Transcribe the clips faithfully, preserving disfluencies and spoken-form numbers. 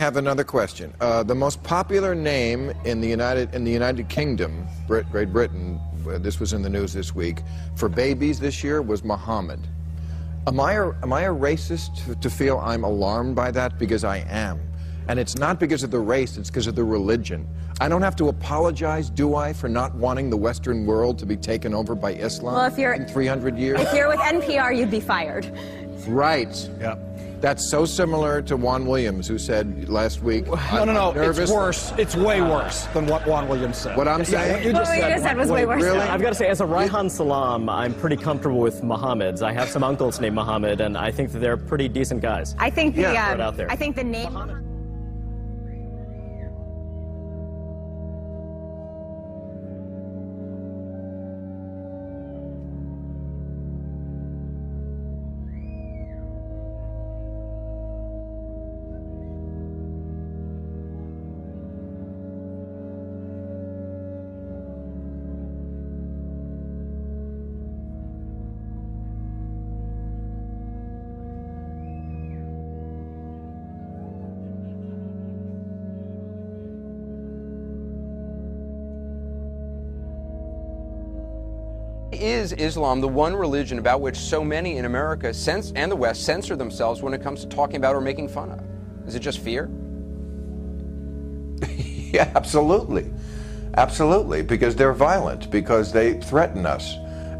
have another question. Uh, the most popular name in the United in the United Kingdom, Brit, Great Britain, uh, this was in the news this week, for babies this year was Mohammed. Am I a, am I a racist to, to feel I'm alarmed by that? Because I am. And it's not because of the race, it's because of the religion. I don't have to apologize, do I, for not wanting the Western world to be taken over by Islam well, if you're, in three hundred years? If you're with N P R, you'd be fired. Right. Yeah. That's so similar to Juan Williams, who said last week, I'm No, no, no, nervous. It's worse. It's way worse than what Juan Williams said. What I'm saying... Yeah, what you just, what said, you just said was wait, way worse. Really? I've got to say, as a Raihan Salam, I'm pretty comfortable with Mohammeds. I have some uncles named Mohammed, and I think that they're pretty decent guys. I think the, yeah. um, out there. I think the name... Mohammed. Is Islam the one religion about which so many in America sense, and the West censor themselves when it comes to talking about or making fun of? Is it just fear? Yeah, absolutely. Absolutely, because they're violent, because they threaten us,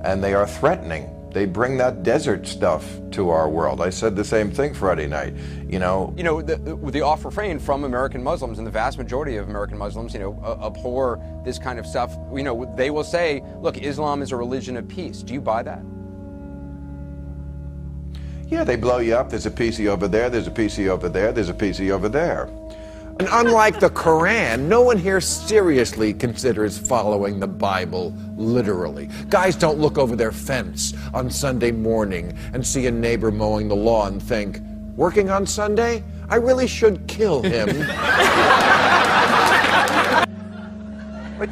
and they are threatening. They bring that desert stuff to our world. I said the same thing Friday night, you know. You know, the, the off-refrain from American Muslims, and the vast majority of American Muslims, you know, uh, abhor this kind of stuff. You know, they will say, look, Islam is a religion of peace. Do you buy that? Yeah, they blow you up. There's a P C over there. There's a P C over there. There's a P C over there. And unlike the Quran, no one here seriously considers following the Bible literally. Guys don't look over their fence on Sunday morning and see a neighbor mowing the lawn and think, working on Sunday? I really should kill him. But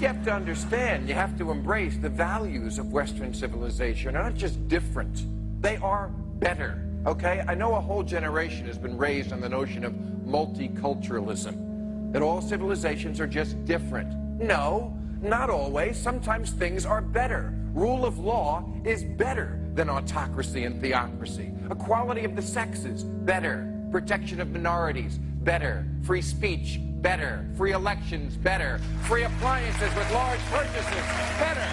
you have to understand, you have to embrace the values of Western civilization. They're not just different, they are better. Okay, I know a whole generation has been raised on the notion of multiculturalism, that all civilizations are just different. No, not always. Sometimes things are better. Rule of law is better than autocracy and theocracy. Equality of the sexes, better. Protection of minorities, better. Free speech, better. Free elections, better. Free appliances with large purchases, better.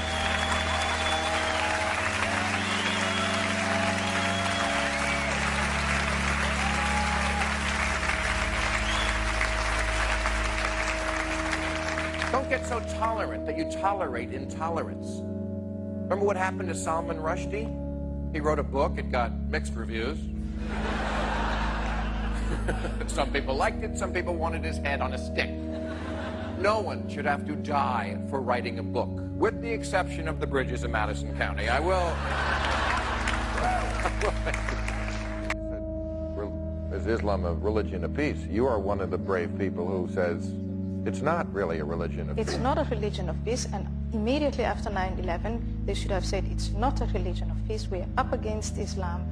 Don't get so tolerant that you tolerate intolerance. Remember what happened to Salman Rushdie? He wrote a book, it got mixed reviews. Some people liked it, some people wanted his head on a stick. No one should have to die for writing a book, with the exception of the bridges in Madison County. I will... Is Islam a religion of peace? You are one of the brave people who says, it's not really a religion of peace. It's not a religion of peace, and immediately after nine eleven, they should have said it's not a religion of peace. We're up against Islam.